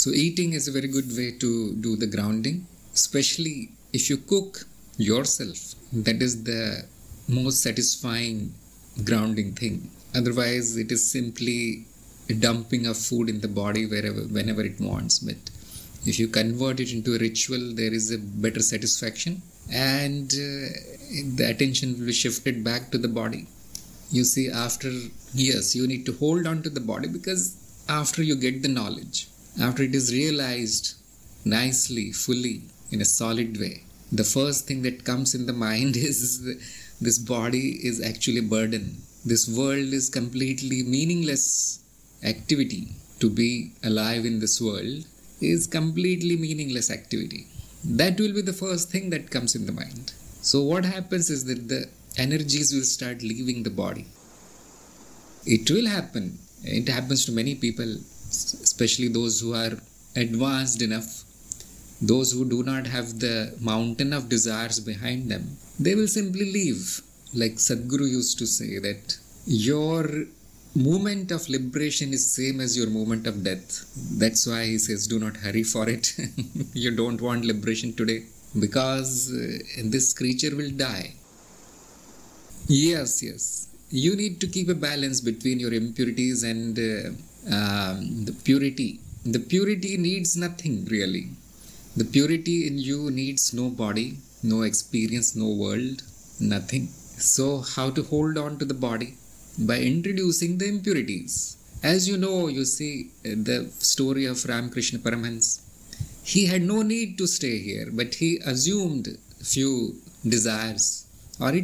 So eating is a very good way to do the grounding, especially if you cook yourself. That is the most satisfying grounding thing. Otherwise, it is simply a dumping of food in the body whenever it wants. But if you convert it into a ritual, there is a better satisfaction, and the attention will be shifted back to the body. You see, after years, you need to hold on to the body, because after you get the knowledge, after it is realized nicely, fully, in a solid way, the first thing that comes in the mind is this body is actually a burden. This world is completely meaningless. Activity to be alive in this world is completely meaningless activity. That will be the first thing that comes in the mind. So what happens is that the energies will start leaving the body. It will happen. It happens to many people, especially those who are advanced enough. Those who do not have the mountain of desires behind them, they will simply leave. Like Sadhguru used to say that your moment of liberation is same as your moment of death. That's why he says do not hurry for it. You don't want liberation today, because this creature will die. Yes. You need to keep a balance between your impurities and the purity. The purity needs nothing really. The purity in you needs no body, no experience, no world, nothing. So how to hold on to the body? By introducing the impurities. As you know, you see the story of Ramakrishna Paramhans. He had no need to stay here, but he assumed few desires. Or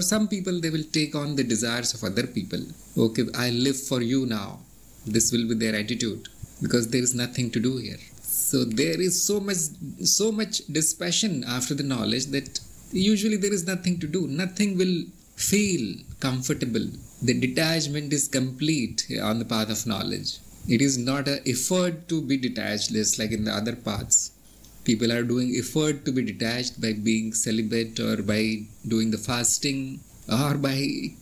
some people, they will take on the desires of other people. Okay, I live for you now. This will be their attitude, because there is nothing to do here. So there is so much dispassion after the knowledge that usually there is nothing to do. Nothing will feel comfortable. The detachment is complete on the path of knowledge. It is not an effort to be detached, just like in the other paths. People are doing effort to be detached by being celibate or by doing the fasting or by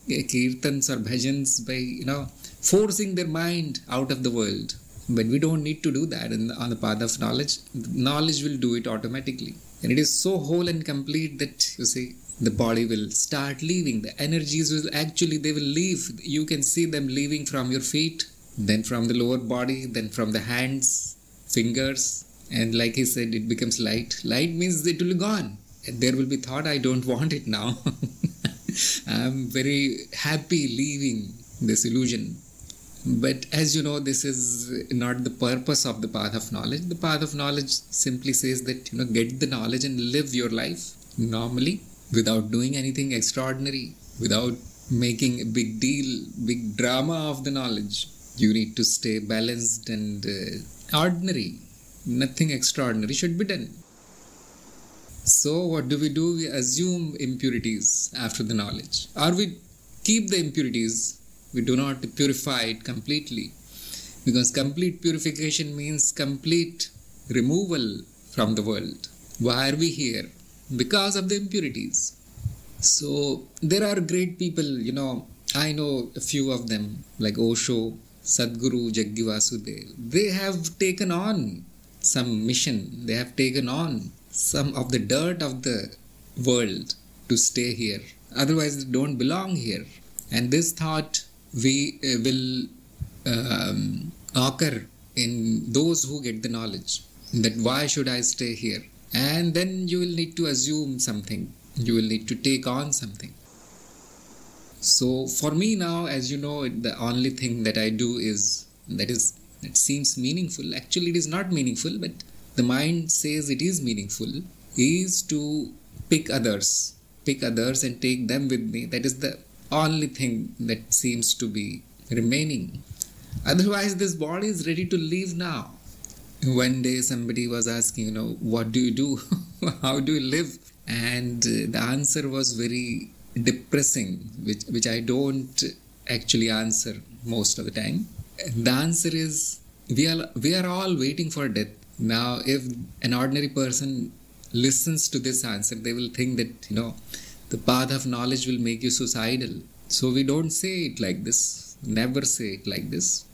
kirtans or bhajans, by, forcing their mind out of the world. But we don't need to do that on the path of knowledge. Knowledge will do it automatically. And it is so whole and complete that, you see, the body will start leaving. The energies will leave. You can see them leaving from your feet, then from the lower body, then from the hands, fingers. And like he said, it becomes light. Light means it will be gone. There will be thought, I don't want it now. I'm very happy leaving this illusion. But as you know, this is not the purpose of the path of knowledge. The path of knowledge simply says that, get the knowledge and live your life normally, without doing anything extraordinary, without making a big deal, big drama of the knowledge. You need to stay balanced and ordinary. Nothing extraordinary should be done. So what do? We assume impurities after the knowledge, or we keep the impurities. We do not purify it completely, because complete purification means complete removal from the world. Why are we here? Because of the impurities. So there are great people, I know a few of them, like Osho, Sadhguru, Jaggi Vasudev. They have taken on some mission. They have taken on some of the dirt of the world to stay here. Otherwise, they don't belong here. And this thought will occur in those who get the knowledge, that why should I stay here? And then you will need to assume something. You will need to take on something. So for me now, as you know, the only thing that I do is it seems meaningful. Actually, it is not meaningful, but the mind says it is meaningful, is to pick others and take them with me. That is the only thing that seems to be remaining. Otherwise, this body is ready to leave now. One day somebody was asking, what do you do? How do you live? And the answer was very depressing, which I don't actually answer most of the time. The answer is, we are all waiting for death. Now, if an ordinary person listens to this answer, they will think that, the path of knowledge will make you suicidal. So we don't say it like this. Never say it like this.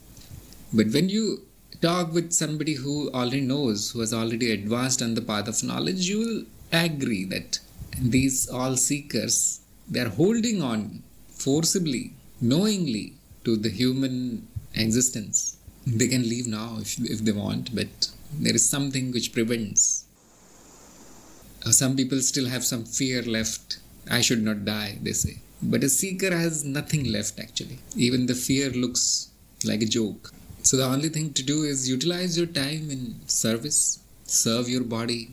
But when you talk with somebody who already knows, who has already advanced on the path of knowledge, you will agree that these all seekers, they are holding on forcibly, knowingly to the human existence. They can leave now if they want, but there is something which prevents. Some people still have some fear left. I should not die, they say. But a seeker has nothing left actually. Even the fear looks like a joke. So the only thing to do is utilize your time in service. Serve your body,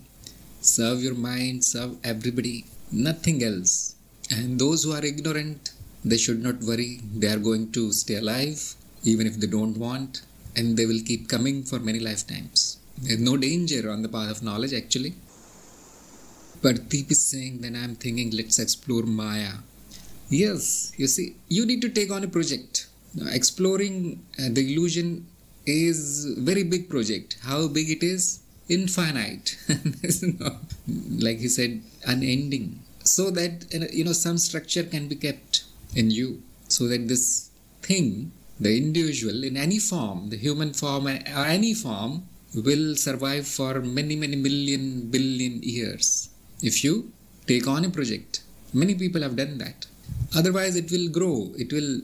serve your mind, serve everybody. Nothing else. And those who are ignorant, they should not worry. They are going to stay alive even if they don't want. And they will keep coming for many lifetimes. There is no danger on the path of knowledge actually. Parthip is saying, then I am thinking, let's explore Maya. Yes, you see, you need to take on a project. Now, exploring the illusion is a very big project. How big it is? Infinite. Like he said, unending. So that, you know, some structure can be kept in you. So that this thing, the individual in any form, the human form or any form, will survive for many, many million, billion years. If you take on a project, many people have done that. Otherwise, it will grow. It will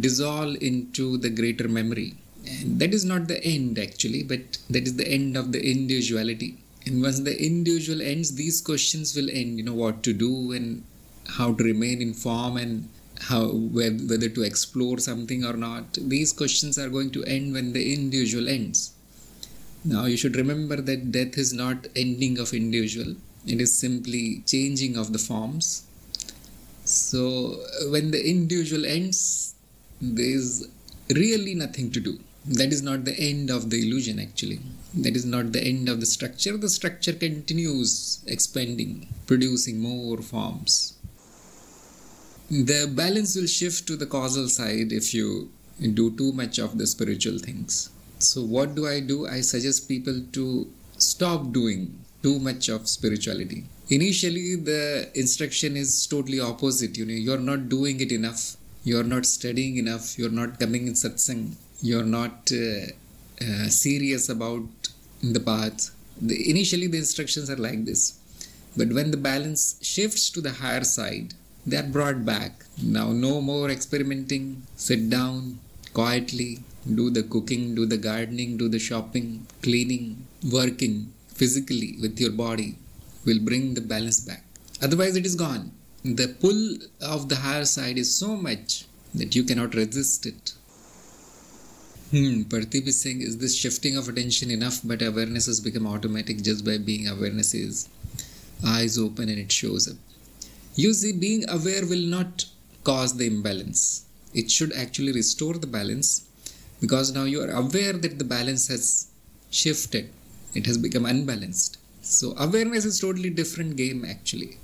dissolve into the greater memory. And that is not the end actually, but that is the end of the individuality. And once the individual ends, these questions will end. You know, what to do and how to remain in form and how, whether to explore something or not. These questions are going to end when the individual ends. Now, you should remember that death is not ending of individual. It is simply changing of the forms. So, when the individual ends, there is really nothing to do. That is not the end of the illusion actually. That is not the end of the structure. The structure continues expanding, producing more forms. The balance will shift to the causal side if you do too much of the spiritual things. So what do? I suggest people to stop doing too much of spirituality. Initially, the instruction is totally opposite. You know, you're not doing it enough. You're not studying enough. You're not coming in satsang. You're not serious about the path. Initially, the instructions are like this. But when the balance shifts to the higher side, they are brought back. Now, no more experimenting. Sit down quietly. Do the cooking, do the gardening, do the shopping, cleaning, working physically with your body will bring the balance back. Otherwise, it is gone. The pull of the higher side is so much that you cannot resist it. Parthip is saying, is this shifting of attention enough? But awareness has become automatic just by being awareness is eyes open and it shows up. You see, being aware will not cause the imbalance. It should actually restore the balance. Because now you are aware that the balance has shifted. It has become unbalanced. So awareness is totally different game actually.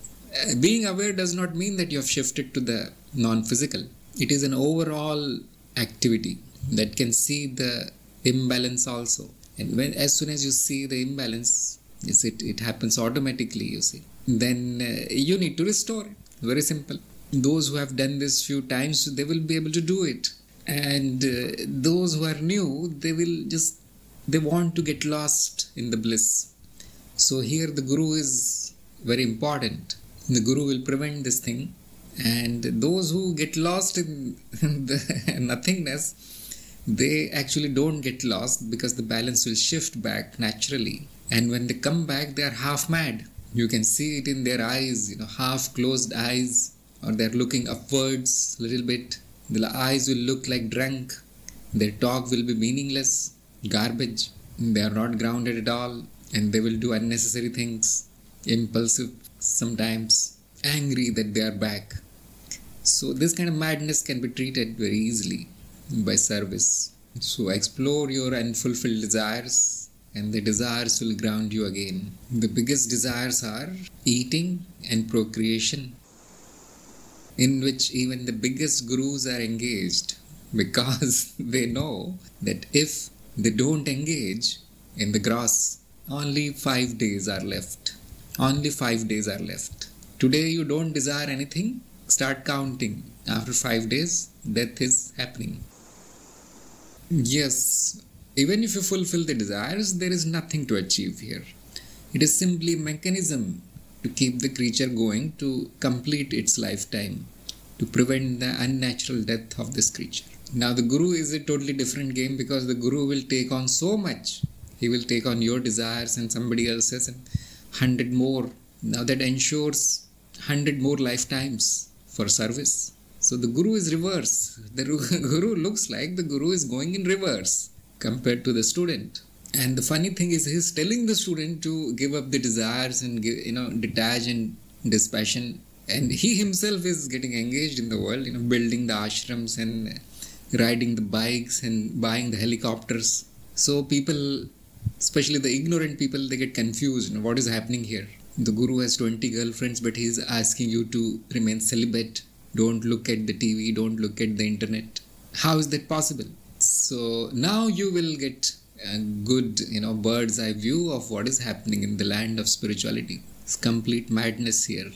Being aware does not mean that you have shifted to the non-physical. It is an overall activity that can see the imbalance also. And as soon as you see the imbalance, yes, it happens automatically, you see. Then you need to restore it. Very simple. Those who have done this few times, they will be able to do it. And those who are new, they want to get lost in the bliss. So here the Guru is very important. The Guru will prevent this thing. And those who get lost in the nothingness, they actually don't get lost because the balance will shift back naturally. And when they come back, they are half mad. You can see it in their eyes, you know, half closed eyes, or they're looking upwards a little bit. The eyes will look like drunk. Their talk will be meaningless, garbage. They are not grounded at all. And they will do unnecessary things, impulsive sometimes, angry that they are back. So this kind of madness can be treated very easily by service. So explore your unfulfilled desires and the desires will ground you again. The biggest desires are eating and procreation, in which even the biggest gurus are engaged because they know that if they don't engage in the gross, only 5 days are left. Only 5 days are left. Today you don't desire anything, start counting. After 5 days, death is happening. Yes, Even if you fulfill the desires, there is nothing to achieve here. It is simply a mechanism to keep the creature going, to complete its lifetime, to prevent the unnatural death of this creature. Now the Guru is a totally different game, because the Guru will take on so much. He will take on your desires and somebody else's and 100 more. Now that ensures 100 more lifetimes for service. So the Guru is reverse. The Guru looks like the Guru is going in reverse compared to the student. And the funny thing is, he's telling the student to give up the desires and give, detach and dispassion. And he himself is getting engaged in the world, building the ashrams and riding the bikes and buying the helicopters. So people, especially the ignorant people, they get confused. What is happening here? The Guru has 20 girlfriends, but he's asking you to remain celibate. Don't look at the TV, don't look at the internet. How is that possible? So now you will get a good, bird's eye view of what is happening in the land of spirituality. It's complete madness here.